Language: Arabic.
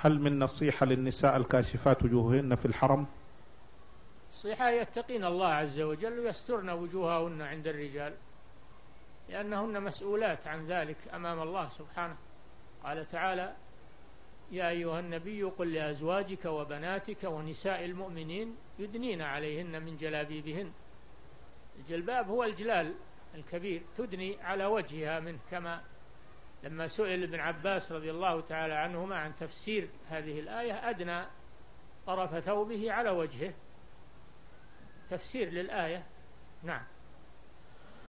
هل من نصيحة للنساء الكاشفات وجوههن في الحرم؟ نصيحة يتقين الله عز وجل ويسترن وجوههن عند الرجال، لأنهن مسؤولات عن ذلك أمام الله سبحانه. قال تعالى: يا أيها النبي قل لأزواجك وبناتك ونساء المؤمنين يدنين عليهن من جلابيبهن. الجلباب هو الجلال الكبير تدني على وجهها منه، كما لما سئل ابن عباس رضي الله تعالى عنهما عن تفسير هذه الآية: أدنى طرف ثوبه على وجهه، تفسير للآية. نعم.